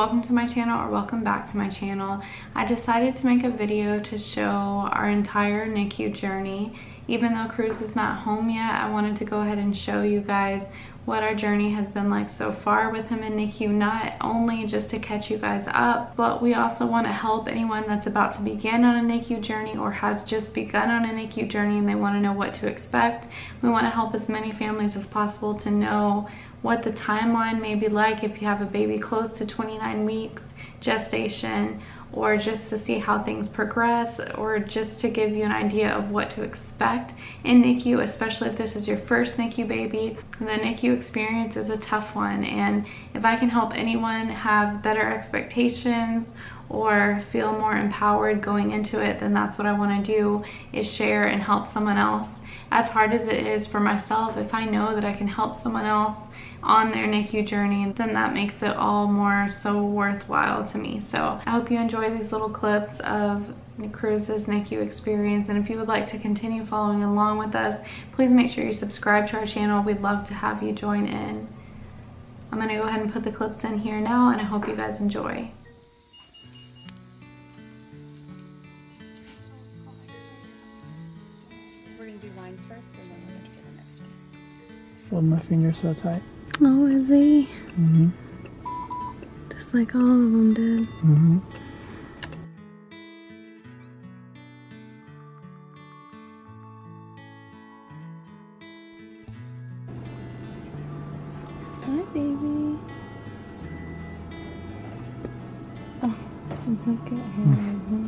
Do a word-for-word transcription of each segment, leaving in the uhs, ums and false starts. welcome to my channel, or welcome back to my channel. I decided to make a video to show our entire N I C U journey. Even though Cruz is not home yet, I wanted to go ahead and show you guys what our journey has been like so far with him in N I C U, not only just to catch you guys up, but we also want to help anyone that's about to begin on a N I C U journey or has just begun on a N I C U journey and they want to know what to expect. We want to help as many families as possible to know what the timeline may be like if you have a baby close to twenty-nine weeks gestation, or just to see how things progress, or just to give you an idea of what to expect in N I C U, especially if this is your first N I C U baby. The N I C U experience is a tough one, and if I can help anyone have better expectations or feel more empowered going into it, then that's what I want to do, is share and help someone else. As hard as it is for myself, if I know that I can help someone else on their N I C U journey, then that makes it all more so worthwhile to me. So I hope you enjoy these little clips of Cruz's N I C U experience, and if you would like to continue following along with us, please make sure you subscribe to our channel. We'd love to have you join in. I'm going to go ahead and put the clips in here now, and I hope you guys enjoy. We're going to do lines first, and then we're going to get the next one. Fold my fingers so tight. Oh, is he? Mm-hmm. Just like all of them did. Mm-hmm. Hi, baby. Oh, look at him. Mm-hmm.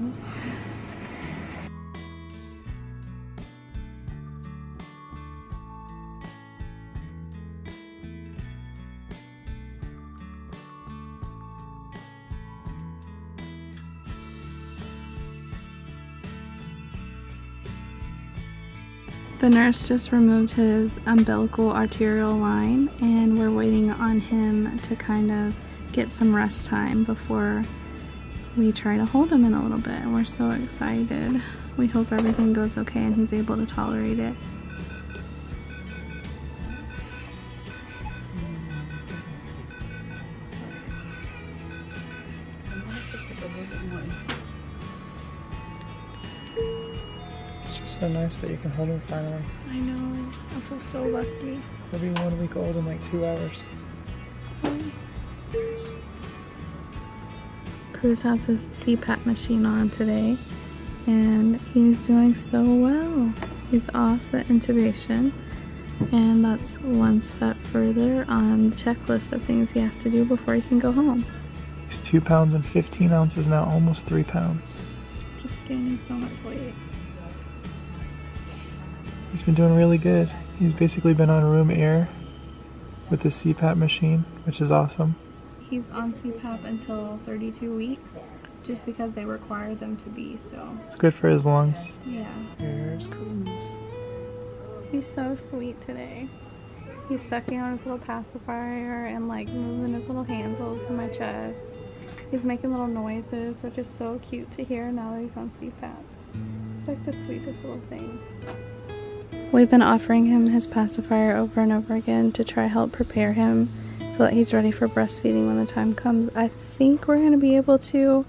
The nurse just removed his umbilical arterial line, and we're waiting on him to kind of get some rest time before we try to hold him in a little bit. We're so excited. We hope everything goes okay and he's able to tolerate it. So nice that you can hold him finally. I know. I feel so lucky. He'll be one week old in like two hours. Cruz has his C PAP machine on today, and he's doing so well. He's off the intubation, and that's one step further on the checklist of things he has to do before he can go home. He's two pounds and fifteen ounces now, almost three pounds. Keeps gaining so much weight. He's been doing really good. He's basically been on room air with the C PAP machine, which is awesome. He's on C PAP until thirty-two weeks, just because they require them to be, so. It's good for his lungs. Yeah. There's Cruz. He's so sweet today. He's sucking on his little pacifier and like moving his little hands over my chest. He's making little noises, which is so cute to hear now that he's on C PAP. It's like the sweetest little thing. We've been offering him his pacifier over and over again to try help prepare him so that he's ready for breastfeeding when the time comes. I think we're going to be able to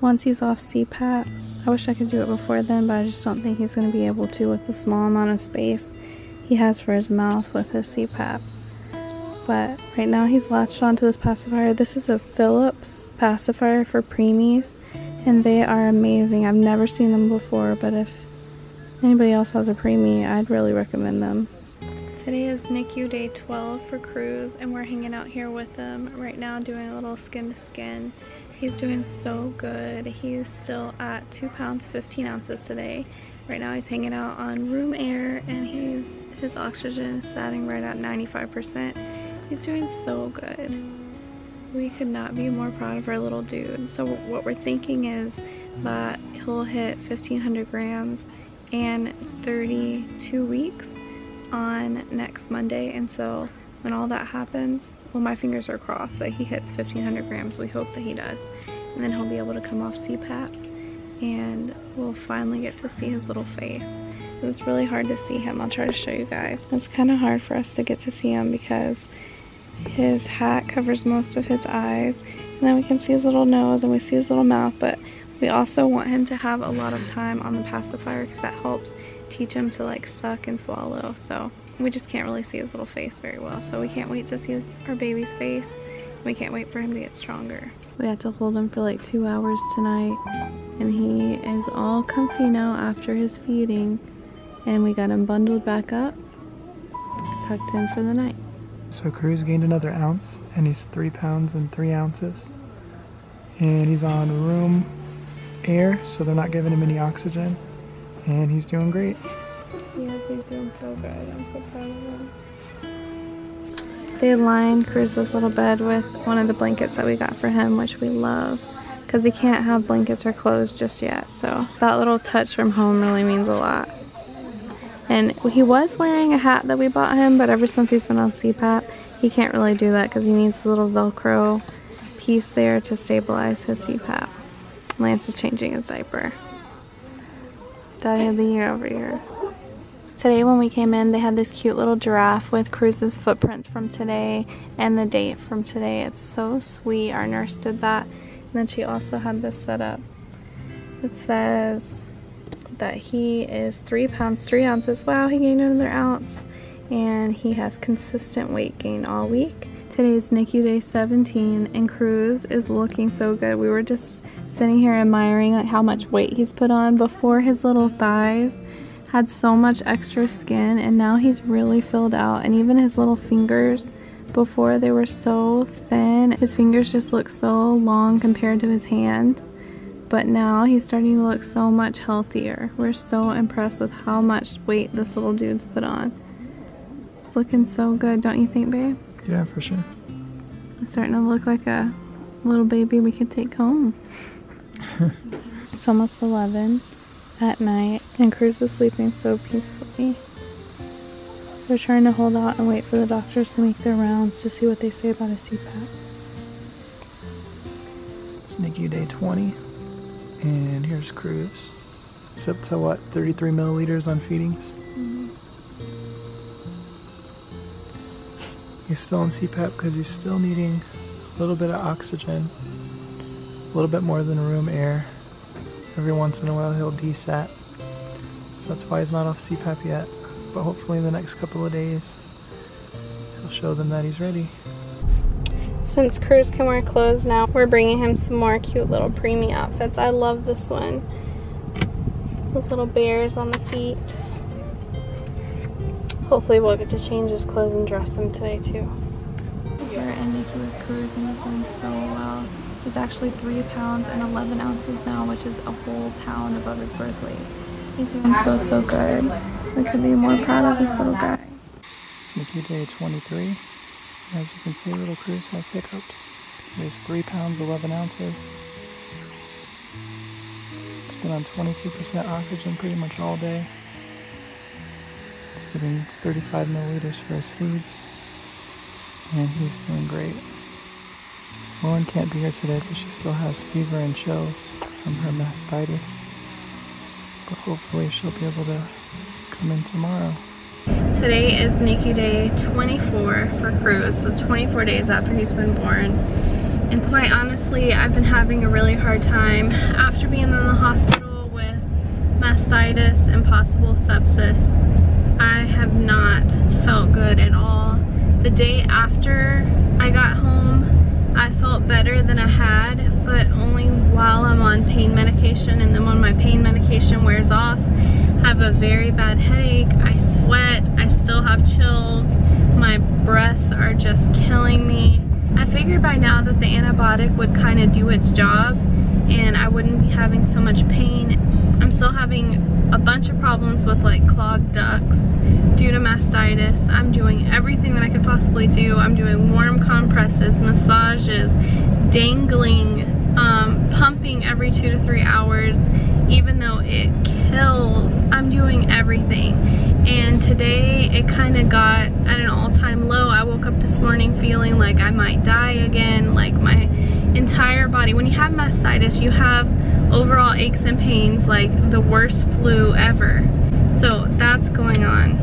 once he's off C PAP. I wish I could do it before then, but I just don't think he's going to be able to with the small amount of space he has for his mouth with his C PAP. But right now he's latched onto this pacifier. This is a Philips pacifier for preemies, and they are amazing. I've never seen them before, but if anybody else has a preemie, I'd really recommend them. Today is N I C U day twelve for Cruz, and we're hanging out here with him right now doing a little skin to skin. He's doing so good. He's still at two pounds fifteen ounces today. Right now he's hanging out on room air, and he's his oxygen is sitting right at ninety-five percent. He's doing so good. We could not be more proud of our little dude. So what we're thinking is that he'll hit fifteen hundred grams and thirty-two weeks on next Monday, and so when all that happens, well, my fingers are crossed that he hits fifteen hundred grams. We hope that he does, and then he'll be able to come off C PAP, and we'll finally get to see his little face. It was really hard to see him. I'll try to show you guys. It's kind of hard for us to get to see him because his hat covers most of his eyes. And then we can see his little nose and we see his little mouth, but we also want him to have a lot of time on the pacifier because that helps teach him to like suck and swallow. So we just can't really see his little face very well. So we can't wait to see his, our baby's face. We can't wait for him to get stronger. We had to hold him for like two hours tonight, and he is all comfy now after his feeding. And we got him bundled back up, tucked in for the night. So Cruz gained another ounce, and he's three pounds and three ounces. And he's on room air, so they're not giving him any oxygen. And he's doing great. Yes, he's doing so good. I'm so proud of him. They lined Cruz's little bed with one of the blankets that we got for him, which we love, because he can't have blankets or clothes just yet. So that little touch from home really means a lot. And he was wearing a hat that we bought him, but ever since he's been on C PAP, he can't really do that because he needs a little Velcro piece there to stabilize his C PAP. Lance is changing his diaper. Daddy of the year over here. Today when we came in, they had this cute little giraffe with Cruz's footprints from today and the date from today. It's so sweet. Our nurse did that. And then she also had this set up. It says that he is three pounds, three ounces. Wow, he gained another ounce. And he has consistent weight gain all week. Today is NICU day seventeen, and Cruz is looking so good. We were just sitting here admiring like how much weight he's put on. Before, his little thighs had so much extra skin, and now he's really filled out. And even his little fingers, before they were so thin, his fingers just look so long compared to his hands, but now he's starting to look so much healthier. We're so impressed with how much weight this little dude's put on. It's looking so good, don't you think, babe? Yeah, for sure. It's starting to look like a little baby we could take home. It's almost eleven at night, and Cruz is sleeping so peacefully. We're trying to hold out and wait for the doctors to make their rounds to see what they say about his C PAP. It's NICU day twenty, and here's Cruz. He's up to what, thirty-three milliliters on feedings? Mm-hmm. He's still on C PAP because he's still needing a little bit of oxygen, a little bit more than room air. Every once in a while he'll desat, so that's why he's not off C PAP yet, but hopefully in the next couple of days he'll show them that he's ready. Since Cruz can wear clothes now, we're bringing him some more cute little preemie outfits. I love this one with little bears on the feet. Hopefully we'll get to change his clothes and dress him today too. We're in NICU with Cruz, and he's doing so well. He's actually three pounds and eleven ounces now, which is a whole pound above his birth weight. He's doing so, so good. We could be more proud of this little guy. It's NICU day twenty-three. As you can see, little Cruz has hiccups. He weighs three pounds, eleven ounces. He's been on twenty-two percent oxygen pretty much all day. He's getting thirty-five milliliters for his feeds. And he's doing great. Lauren can't be here today because she still has fever and chills from her mastitis, but hopefully she'll be able to come in tomorrow. Today is NICU day twenty-four for Cruz, so twenty-four days after he's been born. And quite honestly, I've been having a really hard time after being in the hospital with mastitis and possible sepsis. I have not felt good at all. The day after I got home, I felt better than I had, but only while I'm on pain medication, and then when my pain medication wears off, I have a very bad headache, I sweat, I still have chills, my breaths are just killing me. I figured by now that the antibiotic would kind of do its job and I wouldn't be having so much pain. I'm still having a bunch of problems with like clogged ducts due to mastitis. I'm doing everything that I could possibly do. I'm doing warm compresses, massages, dangling, um, pumping every two to three hours, even though it kills. I'm doing everything. And today it kind of got at an all-time low. I woke up this morning feeling like I might die again, like my entire body. When you have mastitis, you have overall aches and pains like the worst flu ever. So that's going on.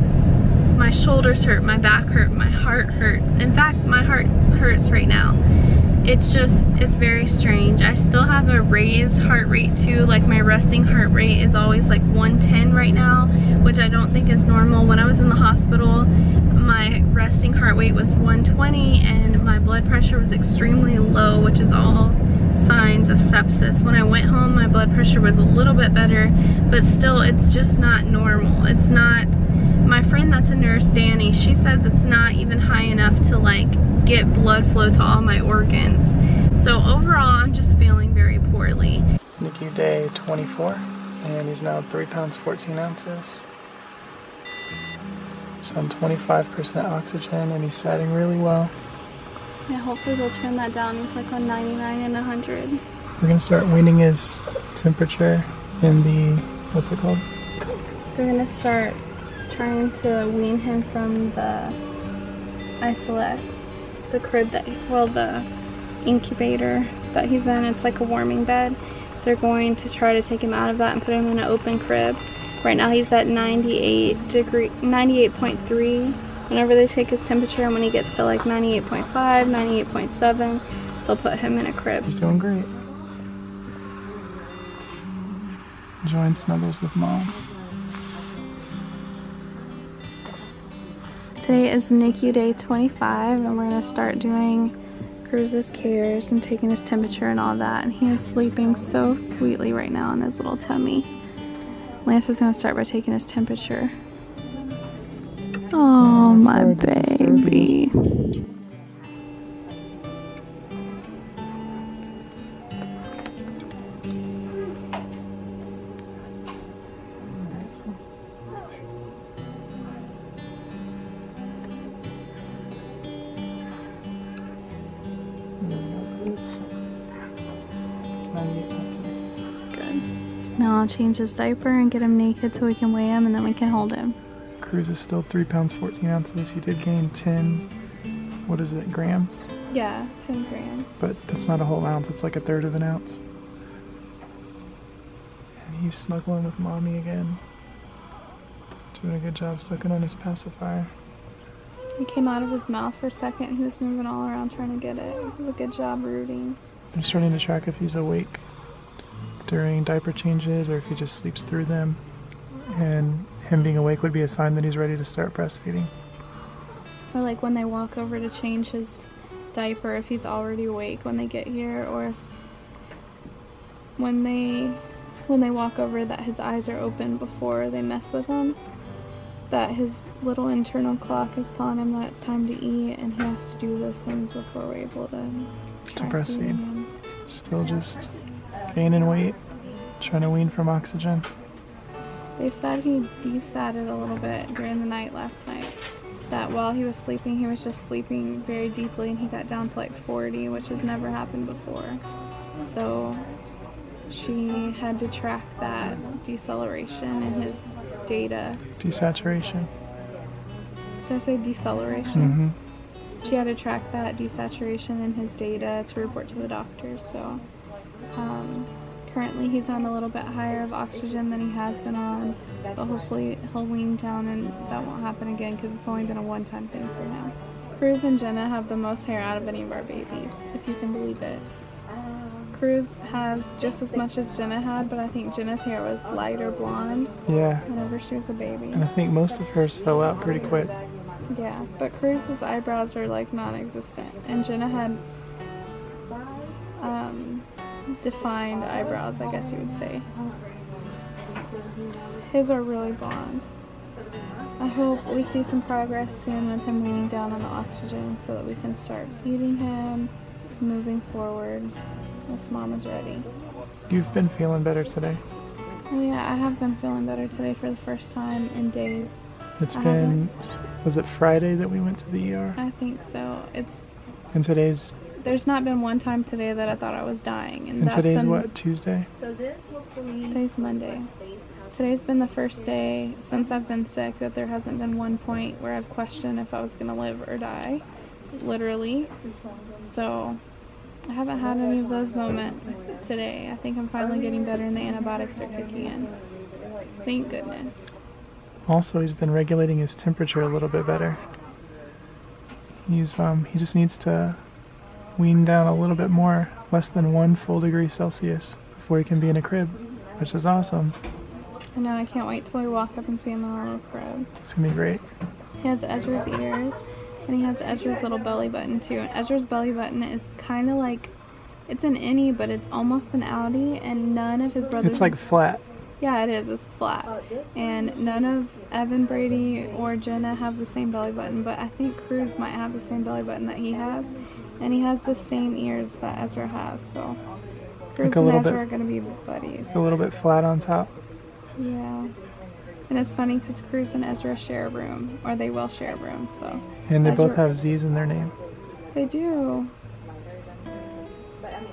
My shoulders hurt, my back hurt, my heart hurts. In fact, my heart hurts right now. it's just, it's very strange. I still have a raised heart rate too. Like my resting heart rate is always like one ten right now, which I don't think is normal. When I was in the hospital, my resting heart rate was one twenty and my blood pressure was extremely low, which is all signs of sepsis. When I went home, my blood pressure was a little bit better, but still it's just not normal. It's not, my friend that's a nurse, Danny, she says it's not even high enough to like get blood flow to all my organs. So overall, I'm just feeling very poorly. N I C U day twenty-four, and he's now three pounds fourteen ounces. He's on twenty-five percent oxygen, and he's sitting really well. Yeah, hopefully they'll turn that down. He's like on ninety-nine and one hundred. We're gonna start weaning his temperature in the, what's it called? We're gonna start trying to wean him from the isolate. The crib that, well, the incubator that he's in, it's like a warming bed. They're going to try to take him out of that and put him in an open crib. Right now he's at ninety-eight degree, ninety-eight point three. Whenever they take his temperature, and when he gets to like ninety-eight point five, ninety-eight point seven, they'll put him in a crib. He's doing great. Join snuggles with mom. Today is N I C U day twenty-five, and we're going to start doing Cruz's cares and taking his temperature and all that. And he is sleeping so sweetly right now on his little tummy. Lance is going to start by taking his temperature. Oh, oh my baby. Disturbing. Now I'll change his diaper and get him naked so we can weigh him and then we can hold him. Cruz is still three pounds fourteen ounces. He did gain ten, what is it, grams? Yeah, ten grams. But that's not a whole ounce, it's like a third of an ounce. And he's snuggling with mommy again. Doing a good job sucking on his pacifier. It came out of his mouth for a second. He was moving all around trying to get it. It was a good job rooting. I'm starting to track if he's awake during diaper changes or if he just sleeps through them, and him being awake would be a sign that he's ready to start breastfeeding. Or like when they walk over to change his diaper, if he's already awake when they get here, or if when they when they walk over that his eyes are open before they mess with him, that his little internal clock is telling him that it's time to eat and he has to do those things before we're able to, to breastfeed him. Still just gaining weight, trying to wean from oxygen. They said he desatted a little bit during the night last night. That while he was sleeping, he was just sleeping very deeply and he got down to like forty, which has never happened before. So she had to track that deceleration in his data. Desaturation. Did I say deceleration? Mm-hmm. She had to track that desaturation in his data to report to the doctor, so. Um, currently he's on a little bit higher of oxygen than he has been on, but hopefully he'll wean down and that won't happen again because it's only been a one-time thing for now. Cruz and Jenna have the most hair out of any of our babies, if you can believe it. Cruz has just as much as Jenna had, but I think Jenna's hair was lighter blonde. Yeah. Whenever she was a baby. And I think most of hers fell out pretty quick. Yeah, but Cruz's eyebrows are like non-existent, and Jenna had um, defined eyebrows, I guess you would say. His are really blonde. I hope we see some progress soon with him weaning down on the oxygen so that we can start feeding him, moving forward, once mom is ready. You've been feeling better today? Well, yeah, I have been feeling better today for the first time in days. It's I been, haven't... was it Friday that we went to the E R? I think so. It's. And today's There's not been one time today that I thought I was dying. And, and that's today's been, what, Tuesday? Today's Monday. Today's been the first day since I've been sick that there hasn't been one point where I've questioned if I was going to live or die, literally. So I haven't had any of those moments today. I think I'm finally getting better and the antibiotics are kicking in. Thank goodness. Also, he's been regulating his temperature a little bit better. He's um he just needs to wean down a little bit more, less than one full degree Celsius, before he can be in a crib, which is awesome. I know, I can't wait till we walk up and see him in our little crib. It's gonna be great. He has Ezra's ears, and he has Ezra's little belly button too. And Ezra's belly button is kind of like, it's an innie, but it's almost an outie, and none of his brothers... It's like flat. Yeah, it is. It's flat. And none of Evan, Brady, or Jenna have the same belly button, but I think Cruz might have the same belly button that he has, and he has the same ears that Ezra has, so Cruz and Ezra are going to be buddies. A little bit flat on top. Yeah. And it's funny because Cruz and Ezra share a room, or they will share a room, so... And they Ezra, both have Z's in their name. They do.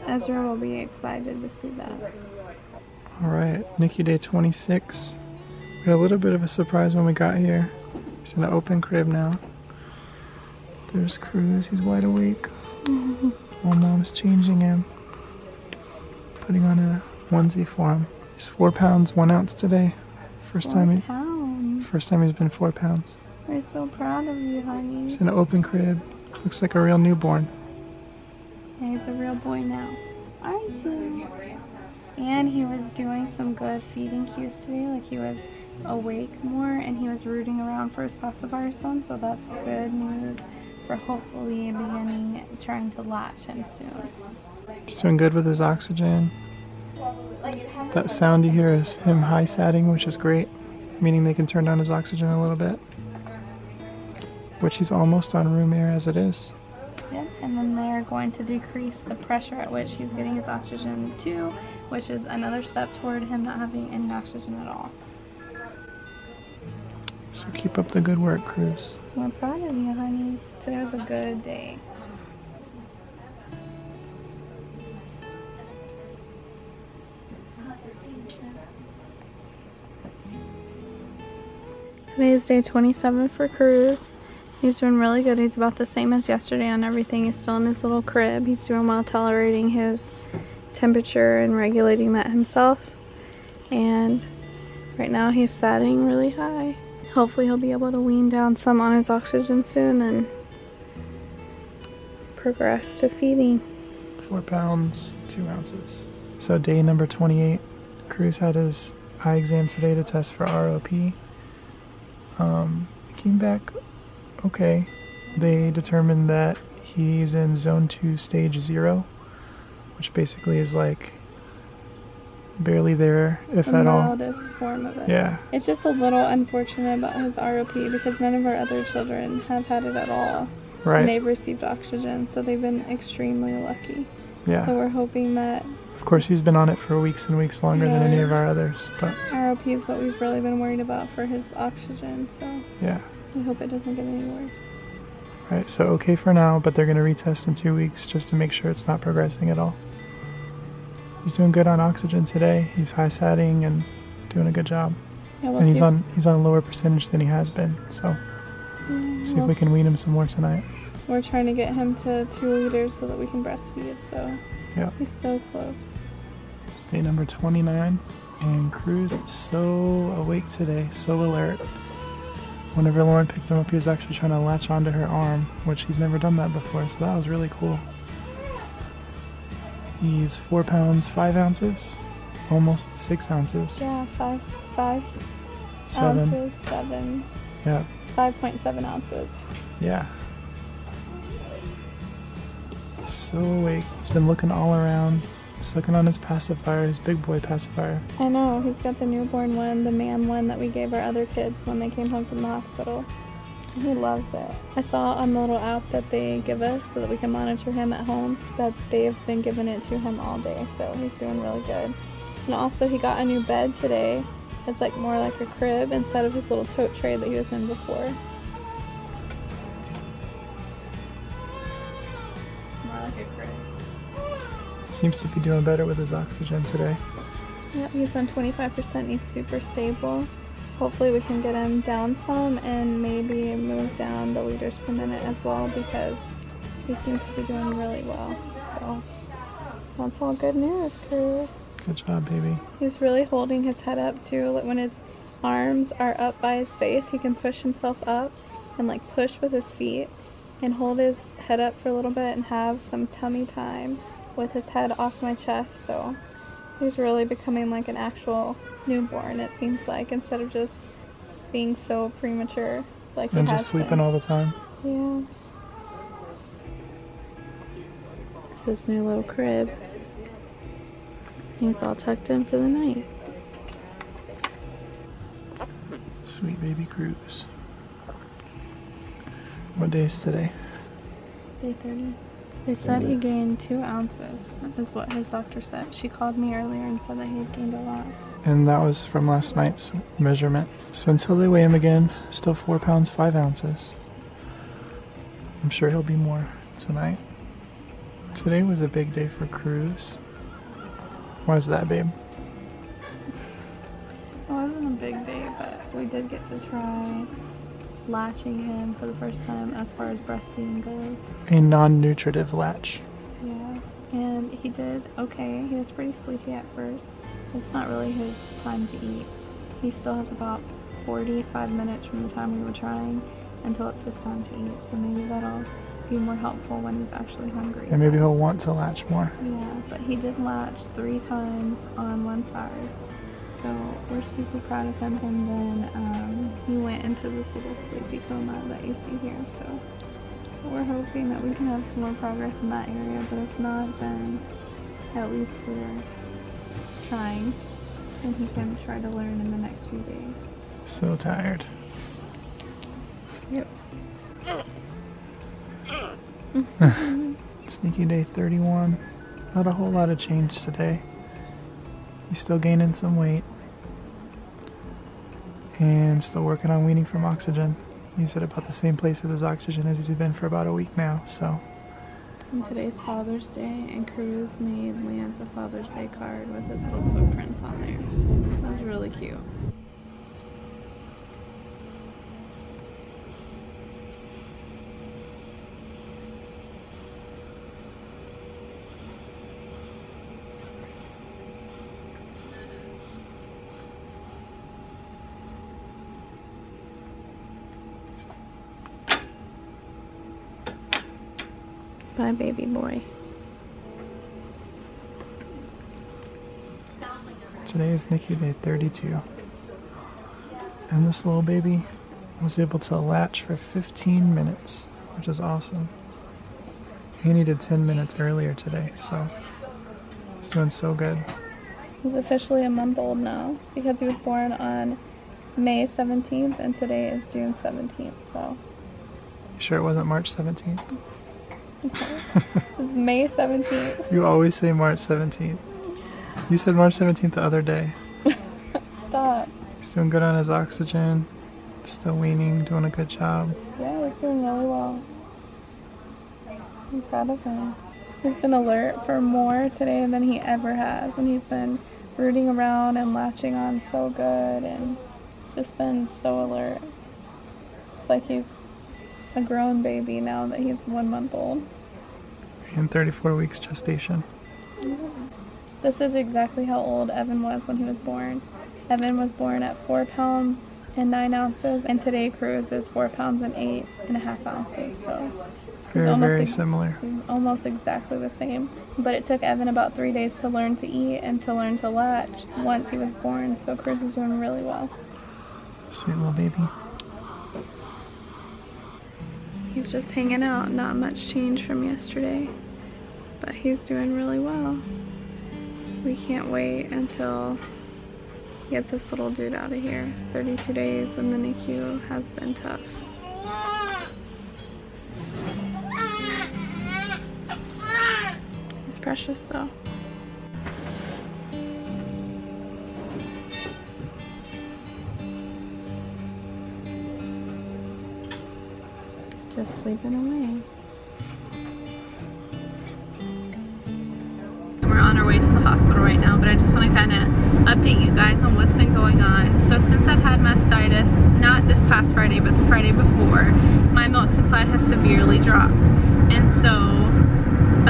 Ezra will be excited to see that. Alright, NICU day twenty-six. We had a little bit of a surprise when we got here. He's in an open crib now. There's Cruz, he's wide awake. Mm-hmm. While mom's changing him. Putting on a onesie for him. He's four pounds, one ounce today. First time he, pounds. First time he's been four pounds. We're so proud of you, honey. He's in an open crib. Looks like a real newborn. Yeah, he's a real boy now. Aren't you? And he was doing some good feeding cues today, like he was awake more and he was rooting around for his pacifier soon, so that's good news for hopefully beginning trying to latch him soon. He's doing good with his oxygen. That sound you hear is him high-satting, which is great, meaning they can turn down his oxygen a little bit, which he's almost on room air as it is. Yeah, and then they're going to decrease the pressure at which he's getting his oxygen to, which is another step toward him not having any oxygen at all. So keep up the good work, Cruz. We're proud of you, honey. Today was a good day. Today is day twenty-seven for Cruz. He's doing really good. He's about the same as yesterday on everything. He's still in his little crib. He's doing well, tolerating his temperature and regulating that himself. And right now he's satting really high. Hopefully he'll be able to wean down some on his oxygen soon and progress to feeding. Four pounds, two ounces. So day number twenty-eight. Cruz had his eye exam today to test for R O P. Um, he came back okay. They determined that he's in zone two, stage zero, which basically is like barely there, if the at all. The mildest form of it. Yeah. It's just a little unfortunate about his R O P because none of our other children have had it at all. Right. And they've received oxygen, so they've been extremely lucky. Yeah. So we're hoping that... Of course, he's been on it for weeks and weeks longer yeah. than any of our others, but... R O P is what we've really been worried about for his oxygen, so... Yeah. I hope it doesn't get any worse. Alright, so okay for now, but they're going to retest in two weeks just to make sure it's not progressing at all. He's doing good on oxygen today. He's high-satting and doing a good job. Yeah, we'll and he's on he's on a lower percentage than he has been, so yeah, see we'll if we can wean him some more tonight. We're trying to get him to two liters so that we can breastfeed, so yeah. He's so close. It's day number twenty-nine, and Cruz is so awake today, so alert. Whenever Lauren picked him up, he was actually trying to latch onto her arm, which he's never done that before, so that was really cool. He's four pounds, five ounces, almost six ounces. Yeah, five, five seven. ounces, seven. Yeah. five point seven ounces. Yeah. He's so awake. He's been looking all around. He's looking on his pacifier, his big boy pacifier. I know, he's got the newborn one, the man one that we gave our other kids when they came home from the hospital. And he loves it. I saw on the little app that they give us so that we can monitor him at home that they've been giving it to him all day, so he's doing really good. And also he got a new bed today. It's like more like a crib instead of his little tote tray that he was in before. More like a crib. Seems to be doing better with his oxygen today. Yeah, he's on twenty-five percent. He's super stable. Hopefully we can get him down some and maybe move down the liters per minute as well because he seems to be doing really well. So that's all good news, Cruz. Good job, baby. He's really holding his head up too. Like when his arms are up by his face, he can push himself up and like push with his feet. and hold his head up for a little bit and have some tummy time with his head off my chest. So he's really becoming like an actual newborn, it seems like, instead of just being so premature like he has been. And just sleeping all the time. Yeah. It's his new little crib. He's all tucked in for the night. Sweet baby Cruz. What day is today? Day thirty. They said he gained two ounces, is what his doctor said. She called me earlier and said that he had gained a lot. And that was from last night's measurement. So until they weigh him again, still four pounds, five ounces. I'm sure he'll be more tonight. Today was a big day for Cruz. Why is that, babe? It wasn't a big day, but we did get to try latching him for the first time as far as breastfeeding goes. A non-nutritive latch. Yeah, and he did okay. He was pretty sleepy at first. It's not really his time to eat. He still has about forty-five minutes from the time we were trying until it's his time to eat, so maybe that'll be more helpful when he's actually hungry. And maybe he'll want to latch more. Yeah, but he did latch three times on one side. So we're super proud of him, and then um, he went into this little sleepy coma that you see here, so we're hoping that we can have some more progress in that area, but if not, then at least we're trying, and he can try to learn in the next few days. So tired. Yep. Sneaky day thirty-one. Not a whole lot of change today. He's still gaining some weight and still working on weaning from oxygen. He's at about the same place with his oxygen as he's been for about a week now, so. And today's Father's Day, and Cruz made Lance a Father's Day card with his little footprints on there. That was really cute. My baby boy. Today is NICU day thirty-two, and this little baby was able to latch for fifteen minutes, which is awesome. He needed ten minutes earlier today, so he's doing so good. He's officially a month old now because he was born on May seventeenth, and today is June seventeenth, so. You sure it wasn't March seventeenth? Okay. It's May seventeenth. You always say March seventeenth. You said March seventeenth the other day. Stop. He's doing good on his oxygen. Still weaning, doing a good job. Yeah, he's doing really well. I'm proud of him. He's been alert for more today than he ever has, and he's been rooting around and latching on so good and just been so alert. It's like he's a grown baby now that he's one month old. And thirty-four weeks gestation. Yeah. This is exactly how old Evan was when he was born. Evan was born at four pounds and nine ounces, and today Cruz is four pounds and eight and a half ounces. So very, very similar. Almost exactly the same. But it took Evan about three days to learn to eat and to learn to latch once he was born. So Cruz was doing really well. Sweet little baby. He's just hanging out, not much change from yesterday, but he's doing really well. We can't wait until we get this little dude out of here. thirty-two days in the NICU has been tough. He's precious though. Just sleeping away. We're on our way to the hospital right now, but I just want to kind of update you guys on what's been going on. So since I've had mastitis, not this past Friday, but the Friday before, my milk supply has severely dropped. And so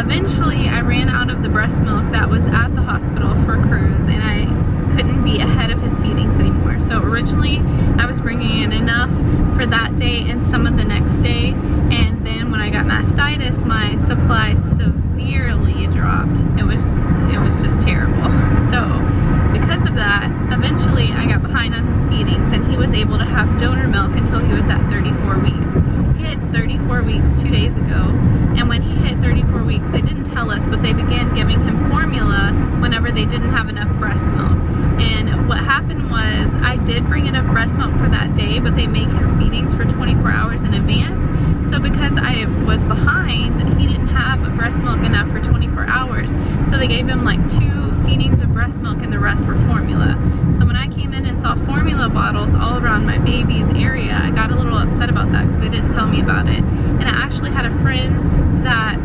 eventually I ran out of the breast milk that was at the hospital for Cruz, and I couldn't be ahead of his feedings anymore. So originally I was bringing in enough for that day and some of the next day, and then when I able to have donor milk until he was at thirty-four weeks. He hit thirty-four weeks two days ago, and when he hit thirty-four weeks, they didn't tell us, but they began giving him formula whenever they didn't have enough breast milk. And what happened was, I did bring enough breast milk for that day, but they make his feedings for twenty-four hours in advance. So because I was behind, he didn't have breast milk enough for twenty-four hours. So they gave him like two feedings of breast milk and the rest were formula. So when I came in and saw formula bottles all around my baby's area, I got a little upset about that because they didn't tell me about it. And I actually had a friend that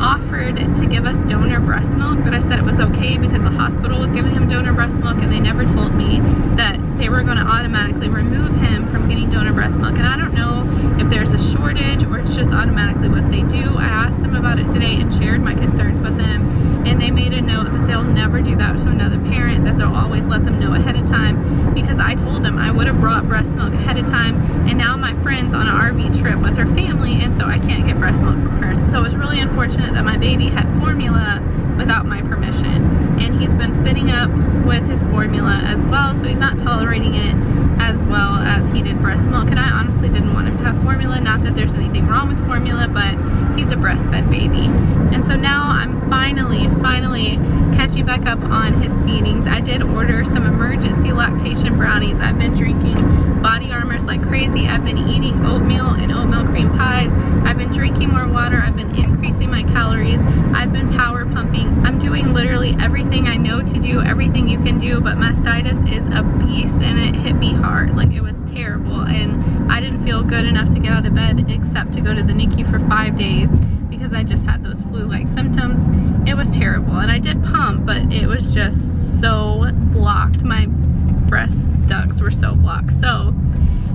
offered to give us donor breast milk, but I said it was okay because the hospital was giving him donor breast milk and they never told me that they were going to automatically remove him from getting donor breast milk. And I don't know if there's a shortage or it's just automatically what they do. I asked them about it today and shared my concerns with them, and they made a note that they'll never do that to another parent, that they'll always let them know ahead of time, because I told them I would have brought breast milk ahead of time, and now my friend's on an R V trip with her family, and so I can't get breast milk from her. So it was really unfortunate that my baby had formula without my permission, and he's been spitting up with his formula as well, so he's not tolerating it as well as he did breast milk. And I honestly didn't want him to have formula, not that there's anything wrong with formula, but he's a breastfed baby. And so now I'm finally finally catching back up on his feedings. I did order some emergency lactation brownies. I've been drinking Body Armors like crazy. I've been eating oatmeal and oatmeal cream pies. I've been drinking more water. I've been increasing my calories. I've been power pumping. I'm doing literally everything I know to do, everything you can do, but mastitis is a beast and it hit me hard. Like, it was terrible, and I didn't feel good enough to get out of bed except to go to the N I C U for five days because I just had those flu-like symptoms. It was terrible, and I did pump, but it was just so blocked. My breast ducts were so blocked. So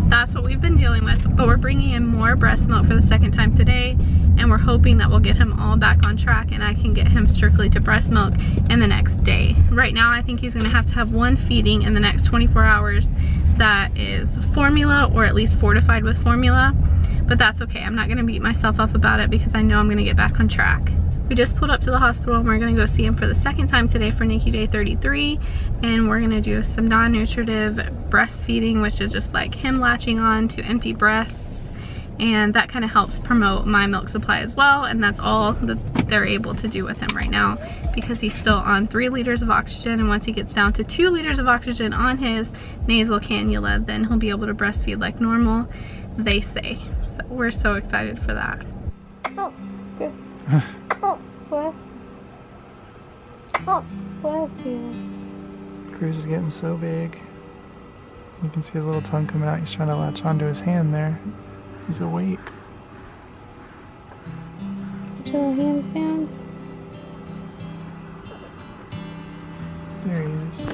that's what we've been dealing with, but we're bringing in more breast milk for the second time today, and we're hoping that we'll get him all back on track and I can get him strictly to breast milk in the next day. Right now I think he's gonna have to have one feeding in the next twenty-four hours that is formula, or at least fortified with formula, but that's okay. I'm not gonna beat myself up about it because I know I'm gonna get back on track. We just pulled up to the hospital and we're gonna go see him for the second time today for N I C U day thirty-three, and we're gonna do some non-nutritive breastfeeding, which is just like him latching on to empty breasts, and that kind of helps promote my milk supply as well. And that's all that they're able to do with him right now because he's still on three liters of oxygen, and once he gets down to two liters of oxygen on his nasal cannula, then he'll be able to breastfeed like normal, they say. So we're so excited for that. Oh, good. Oh, bless you. Oh, bless you. Cruz is getting so big. You can see his little tongue coming out. He's trying to latch onto his hand there. He's awake. Put your little hands down. There he is.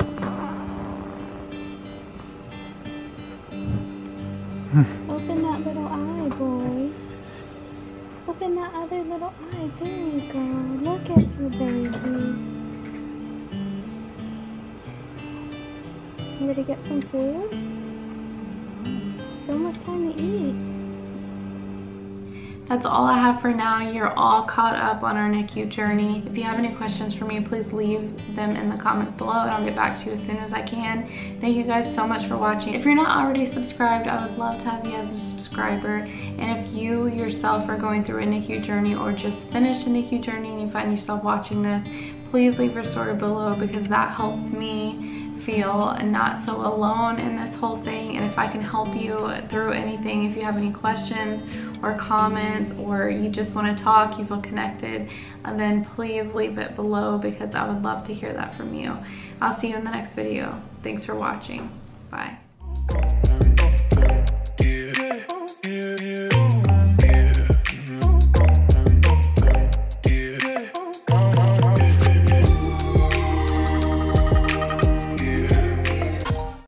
Open that little eye, boy. Open that other little eye. There you go. Look at you, baby. You ready to get some food? It's almost time to eat. That's all I have for now. You're all caught up on our N I C U journey. If you have any questions for me, please leave them in the comments below and I'll get back to you as soon as I can. Thank you guys so much for watching. If you're not already subscribed, I would love to have you as a subscriber. And if you yourself are going through a N I C U journey or just finished a N I C U journey and you find yourself watching this, please leave your story below because that helps me feel not so alone in this whole thing. And if I can help you through anything, if you have any questions or comments, or you just want to talk, you feel connected, then please leave it below because I would love to hear that from you. I'll see you in the next video. Thanks for watching. Bye.